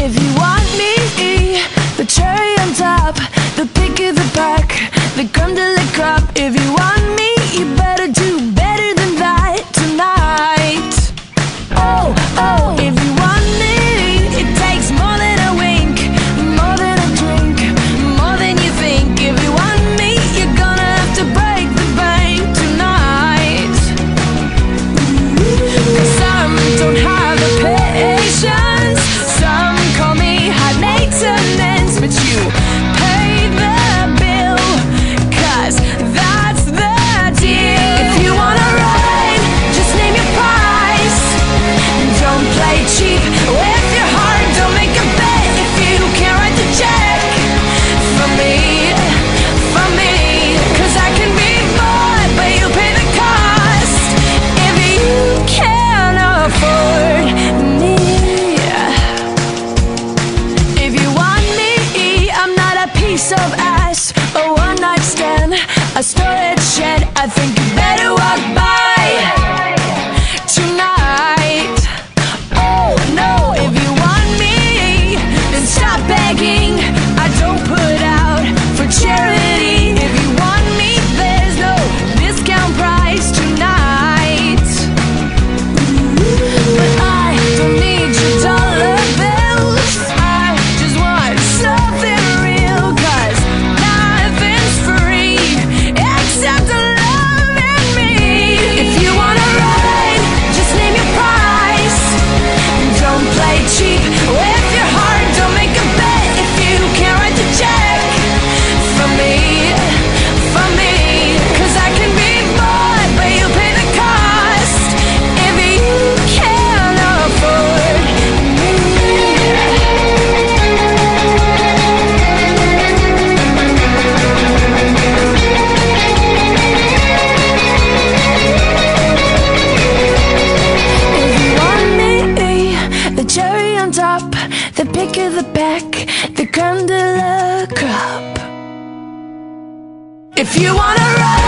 If you want me, the cherry on top, the pick of the pack, the crème de la crop. If you want me, you better do better than that tonight. Oh, oh, if you want me, it takes more than a wink, more than a drink, more than you think. If you want me, you're gonna have to break the bank tonight. 'Cause some don't have the patience. Some call me high maintenance, but you pay the bill, 'cause that's the deal. If you wanna ride, just name your price, and don't play cheap with your heart. Don't make a bet if you can't write the check for me, 'cause I can be bought, but you pay the cost if you can't afford me. If you want me, I'm not a piece of ass, a one-night stand, a storage shed. I think you better walk by tonight. Oh no, if you want me, then stop begging. I don't put out for charity. If you want me, there's no discount price tonight. But I don't need your dollar bills. I just want something real, 'cause nothing's free except the love in me. If you wanna ride, just name your price, and don't play cheap with your heart. Don't make a bet if you can't write the check for me, 'cause I can be bought, but you pay the cost if you can't afford me. If you want me, the cherry on top, the pick of the pack, the crème de la crop. If you wanna ride.